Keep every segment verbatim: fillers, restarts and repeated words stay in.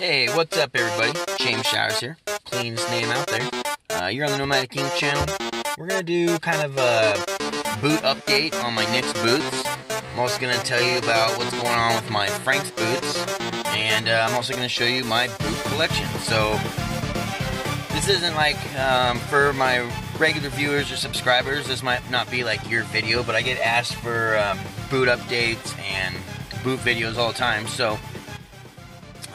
Hey, what's up everybody? James Showers here. Cleanest name out there. Uh, you're on the Nomadic INK channel. We're going to do kind of a boot update on my Nicks boots. I'm also going to tell you about what's going on with my Franks boots. And uh, I'm also going to show you my boot collection. So, this isn't like um, for my regular viewers or subscribers. This might not be like your video, but I get asked for um, boot updates and boot videos all the time. So,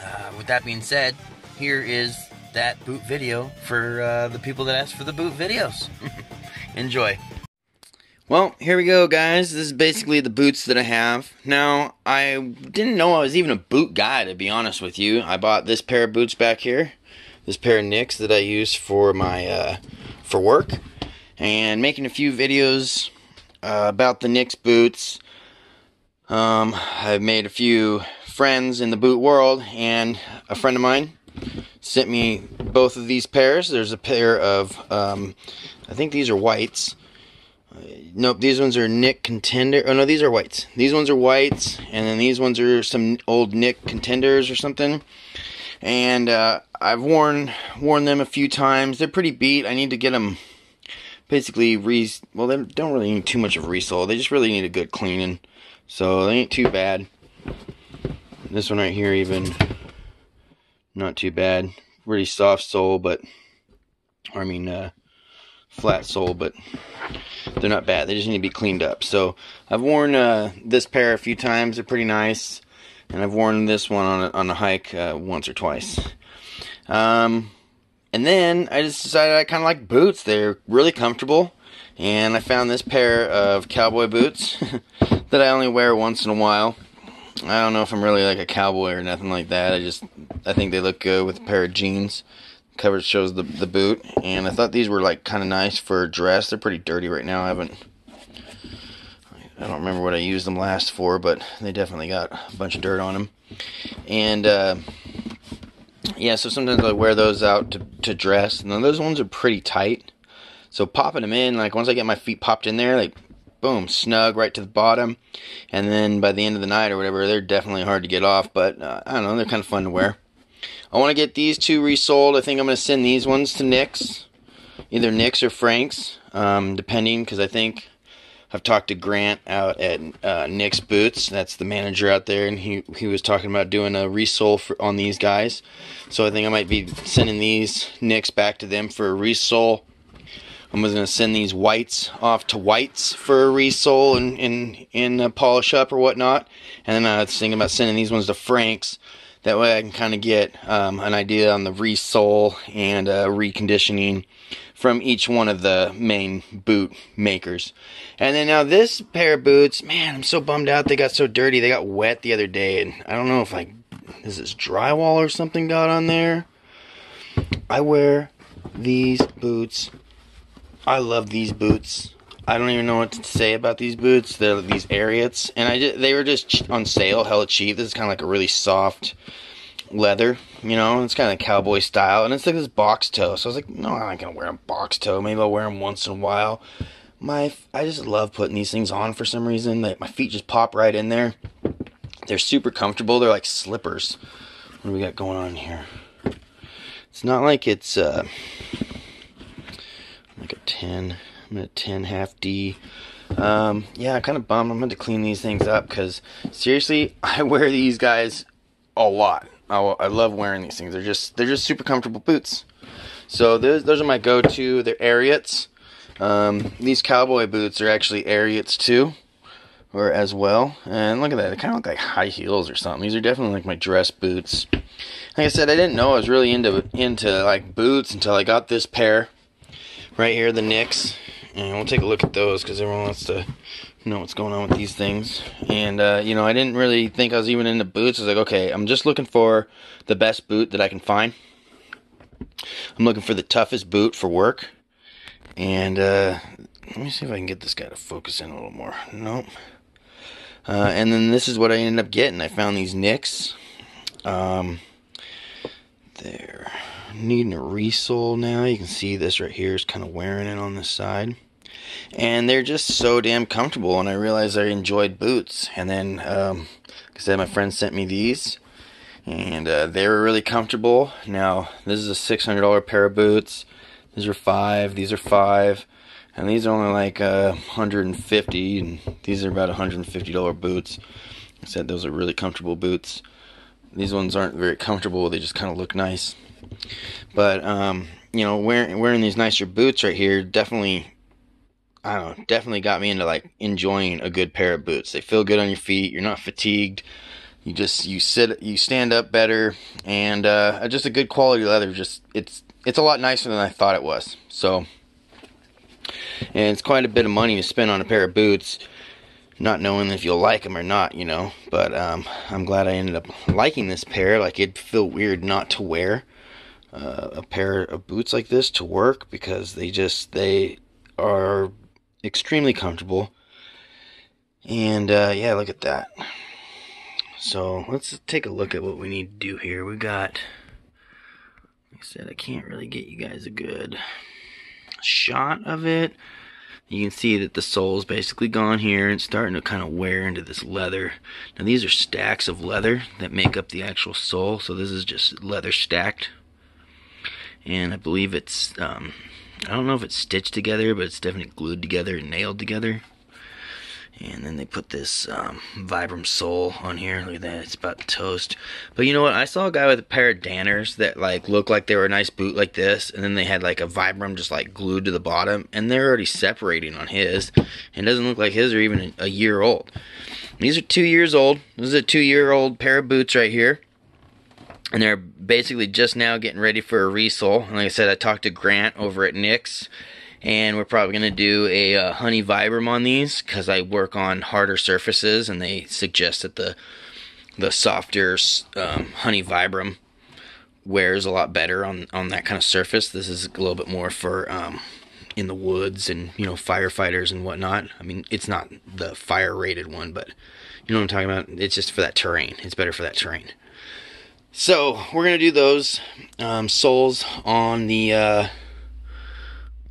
uh, with that being said, here is that boot video for uh, the people that ask for the boot videos. Enjoy. Well, here we go, guys. This is basically the boots that I have. Now, I didn't know I was even a boot guy, to be honest with you. I bought this pair of boots back here, this pair of Nicks that I use for my uh, for work, and making a few videos uh, about the Nicks boots. Um, I've made a few friends in the boot world, and a friend of mine sent me both of these pairs. There's a pair of, um, I think these are Whites. Uh, nope, these ones are Nick Contender. Oh no, these are Whites. These ones are Whites, and then these ones are some old Nick Contenders or something. And uh, I've worn worn them a few times. They're pretty beat. I need to get them basically re. Well, they don't really need too much of a resole. They just really need a good cleaning. So they ain't too bad. This one right here, even not too bad. Pretty soft sole, but or I mean uh, flat sole, but they're not bad. They just need to be cleaned up. So I've worn uh, this pair a few times. They're pretty nice, and I've worn this one on a, on a hike uh, once or twice. Um, and then I just decided I kind of like boots. They're really comfortable. And I found this pair of cowboy boots that I only wear once in a while. I don't know if I'm really like a cowboy or nothing like that. I just, I think they look good with a pair of jeans. The cover shows the, the boot. And I thought these were like kind of nice for a dress. They're pretty dirty right now. I haven't, I don't remember what I used them last for, but they definitely got a bunch of dirt on them. And, uh, yeah, so sometimes I wear those out to, to dress. And those ones are pretty tight. So popping them in, like once I get my feet popped in there, like boom, snug right to the bottom. And then by the end of the night or whatever, they're definitely hard to get off. But uh, I don't know, they're kind of fun to wear. I want to get these two resold. I think I'm going to send these ones to Nicks. Either Nicks or Franks, um, depending. Because I think I've talked to Grant out at uh, Nicks Boots. That's the manager out there. And he, he was talking about doing a resole for, on these guys. So I think I might be sending these Nicks back to them for a resole. I'm going to send these Whites off to Whites for a resole and, and, and uh, polish up or whatnot. And then I was thinking about sending these ones to Franks. That way I can kind of get um, an idea on the resole and uh, reconditioning from each one of the main boot makers. And then now this pair of boots, man, I'm so bummed out. They got so dirty. They got wet the other day. And I don't know if I, is this drywall or something got on there? I wear these boots. I love these boots. I don't even know what to say about these boots. They're these Ariats, and I just, they were just on sale, hella cheap. This is kind of like a really soft leather, you know. It's kind of cowboy style, and it's like this box toe. So I was like, no, I'm not gonna wear a box toe. Maybe I'll wear them once in a while. My, I just love putting these things on for some reason. Like my feet just pop right in there. They're super comfortable. They're like slippers. What do we got going on here? It's not like it's. Uh, Like a ten, I'm at ten half D. Um, yeah, I'm kind of bummed. I'm going to clean these things up because seriously, I wear these guys a lot. I, I love wearing these things. They're just they're just super comfortable boots. So those those are my go-to. They're Ariats. Um, these cowboy boots are actually Ariats too, or as well. And look at that. They kind of look like high heels or something. These are definitely like my dress boots. Like I said, I didn't know I was really into into like boots until I got this pair. Right here, the Nicks, and we'll take a look at those because everyone wants to know what's going on with these things. And, uh, you know, I didn't really think I was even into boots. I was like, okay, I'm just looking for the best boot that I can find. I'm looking for the toughest boot for work. And uh, let me see if I can get this guy to focus in a little more. Nope. Uh, and then this is what I ended up getting. I found these Nicks. Um, there. Needing a resole now. You can see this right here is kind of wearing it on this side, and they're just so damn comfortable. And I realized I enjoyed boots. And then um, like I said, my friend sent me these, and uh, they were really comfortable. Now this is a six hundred dollar pair of boots. These are five, these are five, and these are only like uh, one hundred fifty, and these are about one hundred fifty dollar boots. I said those are really comfortable boots. These ones aren't very comfortable, they just kind of look nice. But um, you know, wearing wearing these nicer boots right here definitely, I don't know, definitely got me into like enjoying a good pair of boots. They feel good on your feet. You're not fatigued. You just you sit you stand up better, and uh, just a good quality leather. Just it's it's a lot nicer than I thought it was. So, and it's quite a bit of money to spend on a pair of boots, not knowing if you'll like them or not, you know. But um, I'm glad I ended up liking this pair. Like, it'd feel weird not to wear uh, a pair of boots like this to work, because they just they are extremely comfortable. And uh, yeah, look at that. So let's take a look at what we need to do here. We got, like I said, I can't really get you guys a good shot of it. You can see that the sole's basically gone here and starting to kind of wear into this leather. Now these are stacks of leather that make up the actual sole, so this is just leather stacked. And I believe it's, um, I don't know if it's stitched together, but it's definitely glued together and nailed together. And then they put this um, Vibram sole on here. Look at that, it's about to toast. But you know what, I saw a guy with a pair of Danners that like looked like they were a nice boot like this, and then they had like a Vibram just like glued to the bottom, and they're already separating on his. And it doesn't look like his are even a year old. These are two years old. This is a two year old pair of boots right here. And they're basically just now getting ready for a resole. And like I said, I talked to Grant over at Nicks, and we're probably going to do a uh, honey Vibram on these, because I work on harder surfaces, and they suggest that the the softer um, honey Vibram wears a lot better on, on that kind of surface. This is a little bit more for um, in the woods and, you know, firefighters and whatnot. I mean, it's not the fire rated one, but you know what I'm talking about. It's just for that terrain. It's better for that terrain. So we're going to do those um, soles on the... Uh,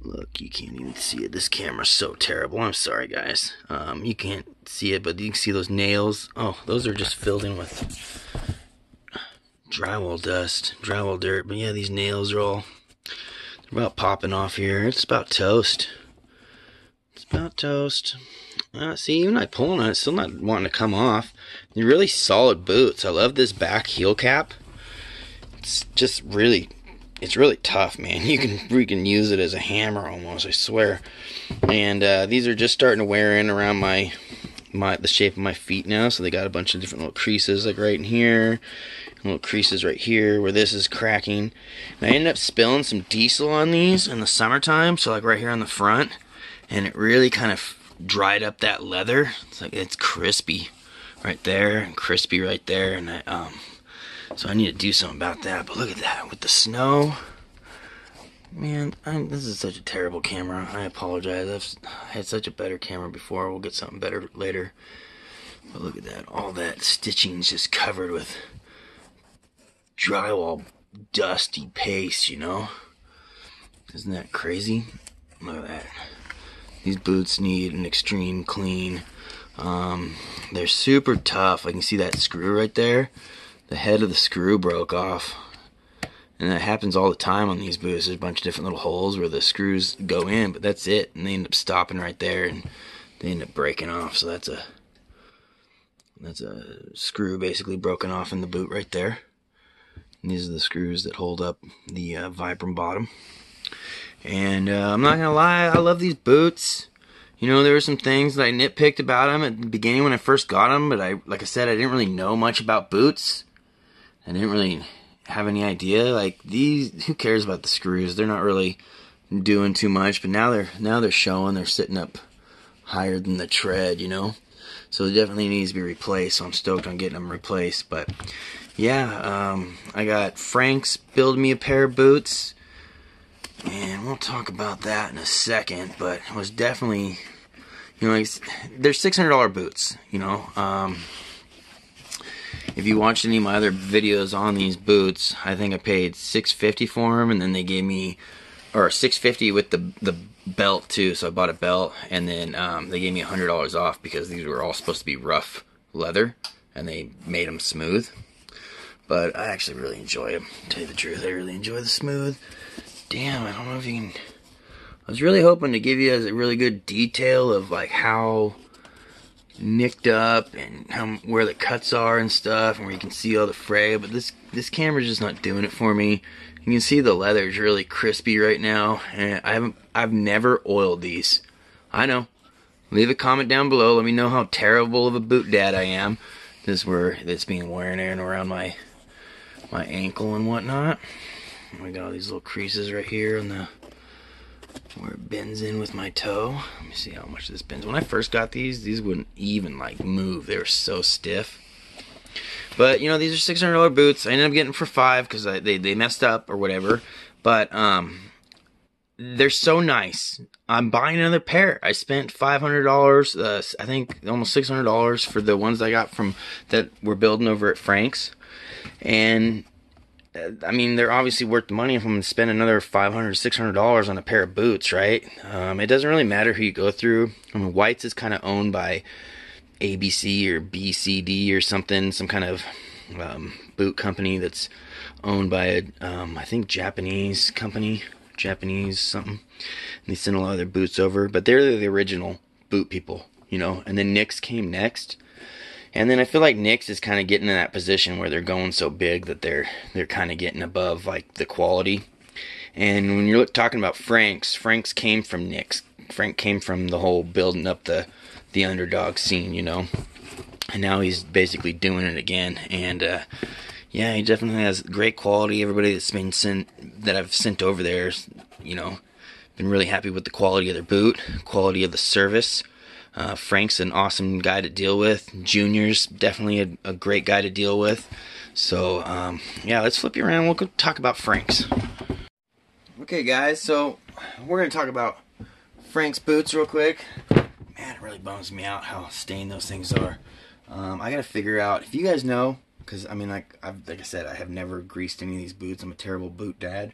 Look, you can't even see it. This camera's so terrible. I'm sorry, guys. Um, you can't see it, but you can see those nails. Oh, those are just filled in with drywall dust, drywall dirt. But yeah, these nails are all, they're about popping off here. It's about toast. It's about toast. Uh, see, even I pulling on it, it's still not wanting to come off. They're really solid boots. I love this back heel cap. It's just really... It's really tough, man. You can freaking use it as a hammer almost, I swear. And uh, these are just starting to wear in around my, my the shape of my feet now. So they got a bunch of different little creases, like right in here. Little creases right here where this is cracking. And I ended up spilling some diesel on these in the summertime. So like right here on the front. And it really kind of dried up that leather. It's like it's crispy right there and crispy right there. And I... Um, So I need to do something about that. But look at that with the snow. Man, I'm, this is such a terrible camera. I apologize. I've I had such a better camera before. We'll get something better later. But look at that. All that stitching's just covered with drywall dusty paste, you know? Isn't that crazy? Look at that. These boots need an extreme clean. Um, they're super tough. I can see that screw right there. The head of the screw broke off, and that happens all the time on these boots. There's a bunch of different little holes where the screws go in, but that's it, and they end up stopping right there, and they end up breaking off. So that's a that's a screw basically broken off in the boot right there. And these are the screws that hold up the uh, Vibram bottom. And uh, I'm not gonna lie, I love these boots. You know, there were some things that I nitpicked about them at the beginning when I first got them, but I, like I said, I didn't really know much about boots. I didn't really have any idea. Like these, who cares about the screws? They're not really doing too much. But now they're now they're showing. They're sitting up higher than the tread, you know. So it definitely needs to be replaced. So I'm stoked on getting them replaced. But yeah, um, I got Franks build me a pair of boots, and we'll talk about that in a second. But it was definitely, you know, they're six hundred dollar boots, you know. Um, If you watched any of my other videos on these boots, I think I paid six fifty for them, and then they gave me, or six fifty with the the belt too. So I bought a belt, and then um, they gave me one hundred dollars off because these were all supposed to be rough leather, and they made them smooth. But I actually really enjoy them. To tell you the truth, I really enjoy the smooth. Damn, I don't know if you can... I was really hoping to give you guys a really good detail of like how nicked up and how, where the cuts are and stuff, and where you can see all the fray, but this this camera's just not doing it for me. You can see the leather is really crispy right now, and I haven't I've never oiled these. I know. Leave a comment down below. Let me know how terrible of a boot dad I am. This is where it's being wearing in around my my ankle and whatnot. We got all these little creases right here on the where it bends in with my toe. Let me see how much this bends. When I first got these, these wouldn't even like move. They were so stiff. But you know, these are six hundred dollar boots. I ended up getting them for five because they they messed up or whatever. But um, they're so nice. I'm buying another pair. I spent five hundred dollars, uh, I think almost six hundred dollars for the ones I got from that we're building over at Franks, and. I mean, they're obviously worth the money if I'm going to spend another five hundred dollars, six hundred dollars on a pair of boots, right? Um, it doesn't really matter who you go through. I mean, Whites is kind of owned by A B C or B C D or something, some kind of um, boot company that's owned by, a, um, I think, Japanese company, Japanese something. And they send a lot of their boots over, but they're the original boot people, you know? And then Nicks came next. And then I feel like Nicks is kind of getting in that position where they're going so big that they're they're kind of getting above like the quality. And when you're talking about Franks, Franks came from Nicks. Frank came from the whole building up the the underdog scene, you know. And now he's basically doing it again. And uh, yeah, he definitely has great quality. Everybody that's been sent that I've sent over there, you know, been really happy with the quality of their boot, quality of the service. Uh, Frank's an awesome guy to deal with. Junior's definitely a, a great guy to deal with. So, um, yeah, let's flip you around. We'll go talk about Frank's. Okay, guys, so we're going to talk about Frank's boots real quick. Man, it really bums me out how stained those things are. Um, I got to figure out, if you guys know, because, I mean, like, I've, like I said, I have never greased any of these boots. I'm a terrible boot dad.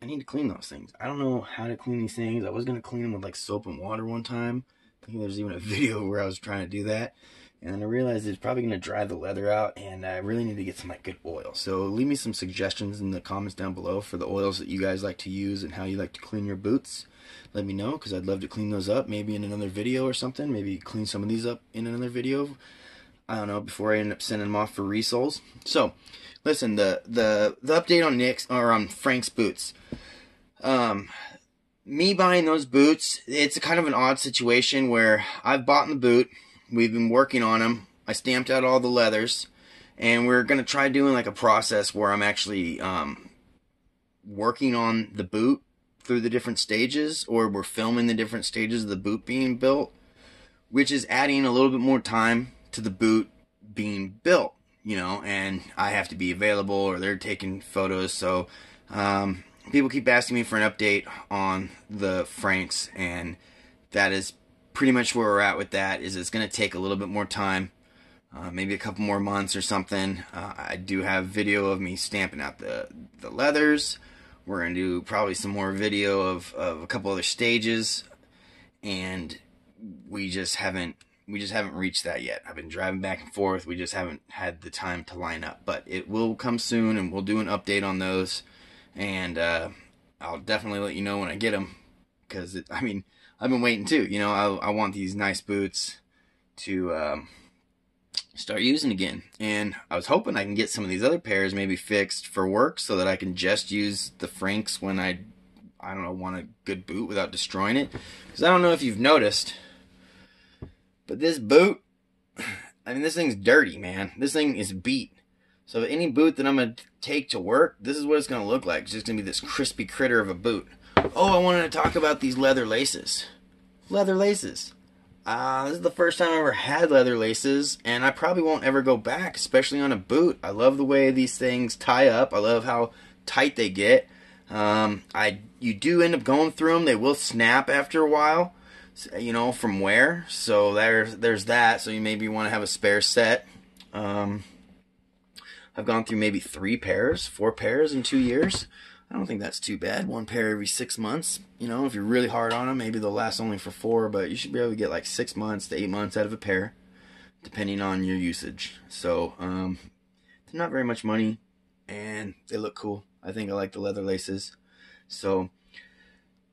I need to clean those things. I don't know how to clean these things. I was going to clean them with, like, soap and water one time. I think there's even a video where I was trying to do that, and then I realized it's probably going to dry the leather out, and I really need to get some like good oil. So leave me some suggestions in the comments down below for the oils that you guys like to use and how you like to clean your boots. Let me know, because I'd love to clean those up, maybe in another video or something. Maybe clean some of these up in another video. I don't know, before I end up sending them off for resoles. So listen, the the the update on Nicks or on Frank's boots. Um. Me buying those boots, it's a kind of an odd situation where I've bought the boot, we've been working on them, I stamped out all the leathers, and we're going to try doing like a process where I'm actually um, working on the boot through the different stages, or we're filming the different stages of the boot being built, which is adding a little bit more time to the boot being built, you know, and I have to be available or they're taking photos, so... Um, people keep asking me for an update on the Franks, and that is pretty much where we're at with that. Is it's going to take a little bit more time, uh, maybe a couple more months or something. Uh, I do have video of me stamping out the, the leathers. We're going to do probably some more video of, of a couple other stages, and we just haven't we just haven't reached that yet. I've been driving back and forth. We just haven't had the time to line up, but it will come soon, and we'll do an update on those. And uh, I'll definitely let you know when I get them, because, I mean, I've been waiting too. You know, I, I want these nice boots to um, start using again. And I was hoping I can get some of these other pairs maybe fixed for work so that I can just use the Franks when I, I don't know, want a good boot without destroying it. Because I don't know if you've noticed, but this boot, I mean, this thing's dirty, man. This thing is beat. So any boot that I'm going to take to work, this is what it's going to look like. It's just going to be this crispy critter of a boot. Oh, I wanted to talk about these leather laces. Leather laces. Uh, this is the first time I ever had leather laces, and I probably won't ever go back, especially on a boot. I love the way these things tie up. I love how tight they get. Um, I you do end up going through them. They will snap after a while, you know, from wear. So there's, there's that. So you maybe want to have a spare set. Um... I've gone through maybe three pairs, four pairs in two years. I don't think that's too bad. One pair every six months. You know, if you're really hard on them, maybe they'll last only for four, but you should be able to get like six months to eight months out of a pair, depending on your usage. So um, They're not very much money, and they look cool. I think I like the leather laces. So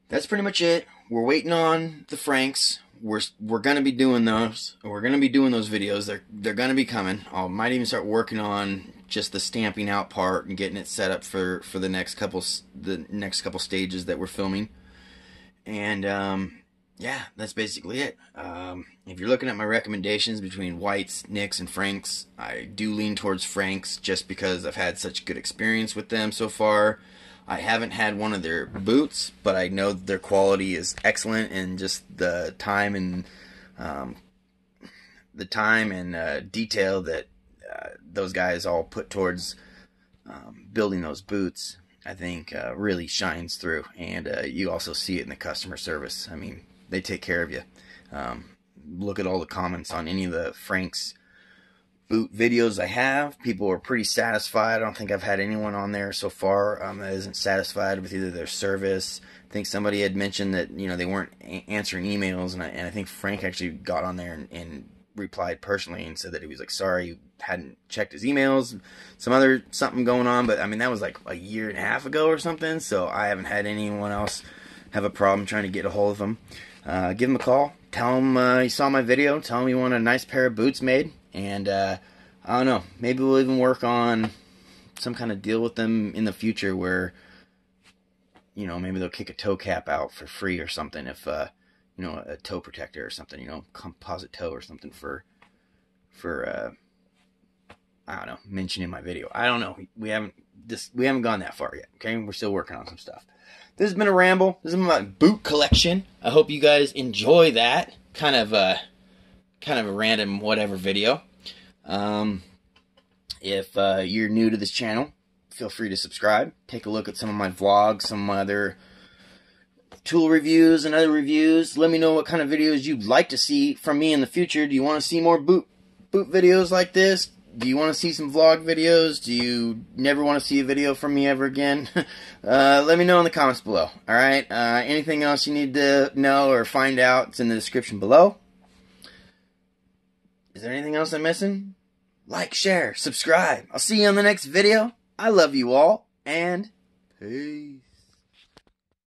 that's pretty much it. We're waiting on the Franks. We're we're gonna be doing those. We're gonna be doing those videos. They're they're gonna be coming. I might even start working on just the stamping out part and getting it set up for for the next couple the next couple stages that we're filming. And um, yeah, that's basically it. Um, if you're looking at my recommendations between Whites, Nicks, and Franks, I do lean towards Franks just because I've had such good experience with them so far. I haven't had one of their boots, but I know that their quality is excellent, and just the time and um, the time and uh, detail that uh, those guys all put towards um, building those boots, I think uh, really shines through. And uh, you also see it in the customer service. I mean, they take care of you. Um, look at all the comments on any of the Franks boot videos I have. People are pretty satisfied. I don't think I've had anyone on there so far um, that isn't satisfied with either their service. I think somebody had mentioned that, you know, they weren't a answering emails, and I, and I think Frank actually got on there and, and replied personally and said that he was like, sorry, he hadn't checked his emails, some other something going on. But I mean, that was like a year and a half ago or something, so I haven't had anyone else have a problem trying to get a hold of them. Uh, give them a call. Tell them uh, you saw my video. Tell them you want a nice pair of boots made. And, uh, I don't know, maybe we'll even work on some kind of deal with them in the future where, you know, maybe they'll kick a toe cap out for free or something if, uh, you know, a toe protector or something, you know, composite toe or something for, for, uh, I don't know, mentioning my video. I don't know. We haven't, this, we haven't gone that far yet, okay? We're still working on some stuff. This has been a ramble. This is my boot collection. I hope you guys enjoy that kind of, uh, kind of a random whatever video. Um, if uh, you're new to this channel, feel free to subscribe. Take a look at some of my vlogs, some of my other tool reviews and other reviews. Let me know what kind of videos you'd like to see from me in the future. Do you want to see more boot boot videos like this? Do you want to see some vlog videos? Do you never want to see a video from me ever again? uh, let me know in the comments below. Alright, uh, anything else you need to know or find out, it's in the description below. Is there anything else I'm missing? Like, share, subscribe. I'll see you on the next video. I love you all, and peace.